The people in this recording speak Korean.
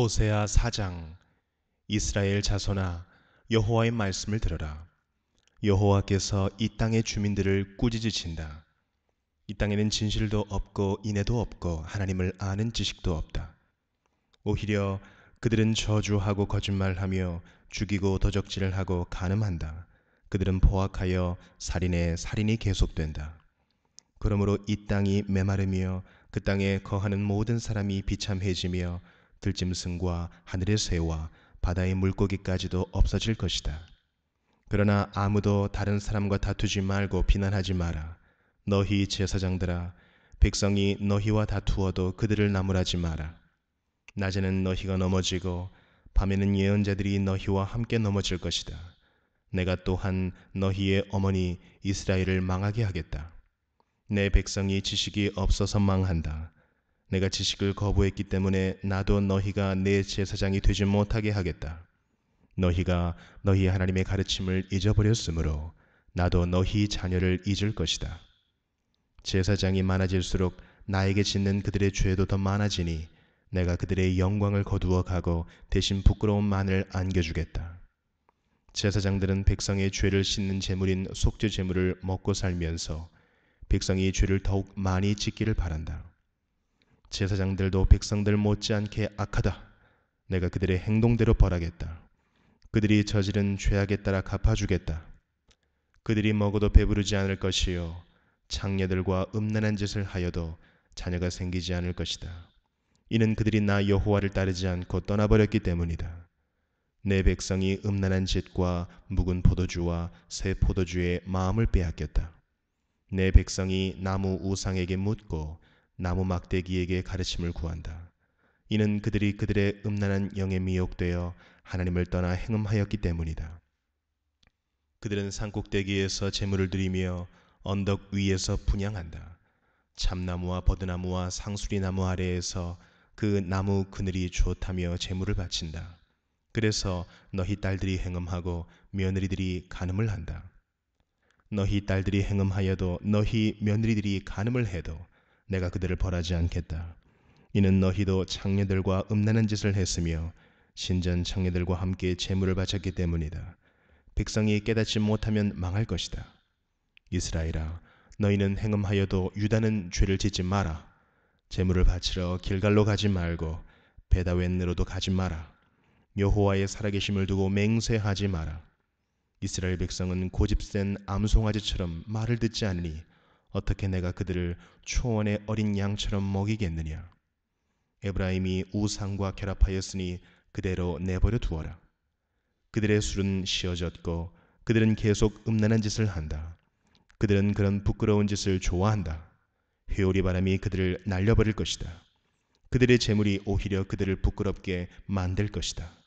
호세아 4장 이스라엘 자손아 여호와의 말씀을 들으라. 여호와께서 이 땅의 주민들을 꾸짖으신다. 이 땅에는 진실도 없고 인애도 없고 하나님을 아는 지식도 없다. 오히려 그들은 저주하고 거짓말하며 죽이고 도적질을 하고 간음한다. 그들은 포악하여 살인에 살인이 계속된다. 그러므로 이 땅이 메마르며 그 땅에 거하는 모든 사람이 비참해지며 들짐승과 하늘의 새와 바다의 물고기까지도 없어질 것이다. 그러나 아무도 다른 사람과 다투지 말고 비난하지 마라. 너희 제사장들아, 백성이 너희와 다투어도 그들을 나무라지 마라. 낮에는 너희가 넘어지고 밤에는 예언자들이 너희와 함께 넘어질 것이다. 내가 또한 너희의 어머니 이스라엘을 망하게 하겠다. 내 백성이 지식이 없어서 망한다. 내가 지식을 거부했기 때문에 나도 너희가 내 제사장이 되지 못하게 하겠다. 너희가 너희 하나님의 가르침을 잊어버렸으므로 나도 너희 자녀를 잊을 것이다. 제사장이 많아질수록 나에게 짓는 그들의 죄도 더 많아지니 내가 그들의 영광을 거두어 가고 대신 부끄러움만을 안겨주겠다. 제사장들은 백성의 죄를 씻는 제물인 속죄 제물을 먹고 살면서 백성이 죄를 더욱 많이 짓기를 바란다. 제사장들도 백성들 못지않게 악하다. 내가 그들의 행동대로 벌하겠다. 그들이 저지른 죄악에 따라 갚아주겠다. 그들이 먹어도 배부르지 않을 것이요 창녀들과 음란한 짓을 하여도 자녀가 생기지 않을 것이다. 이는 그들이 나 여호와를 따르지 않고 떠나버렸기 때문이다. 내 백성이 음란한 짓과 묵은 포도주와 새 포도주에 마음을 빼앗겼다. 내 백성이 나무 우상에게 묻고 나무 막대기에게 가르침을 구한다. 이는 그들이 그들의 음란한 영에 미혹되어 하나님을 떠나 행음하였기 때문이다. 그들은 산꼭대기에서 재물을 들이며 언덕 위에서 분양한다. 참나무와 버드나무와 상수리나무 아래에서 그 나무 그늘이 좋다며 재물을 바친다. 그래서 너희 딸들이 행음하고 며느리들이 간음을 한다. 너희 딸들이 행음하여도 너희 며느리들이 간음을 해도 내가 그들을 벌하지 않겠다. 이는 너희도 창녀들과 음란한 짓을 했으며 신전 창녀들과 함께 재물을 바쳤기 때문이다. 백성이 깨닫지 못하면 망할 것이다. 이스라엘아, 너희는 행음하여도 유다는 죄를 짓지 마라. 재물을 바치러 길갈로 가지 말고 베다웬으로도 가지 마라. 여호와의 살아계심을 두고 맹세하지 마라. 이스라엘 백성은 고집센 암송아지처럼 말을 듣지 않으니 어떻게 내가 그들을 초원의 어린 양처럼 먹이겠느냐. 에브라임이 우상과 결합하였으니 그대로 내버려 두어라. 그들의 술은 쉬어졌고 그들은 계속 음란한 짓을 한다. 그들은 그런 부끄러운 짓을 좋아한다. 회오리 바람이 그들을 날려버릴 것이다. 그들의 재물이 오히려 그들을 부끄럽게 만들 것이다.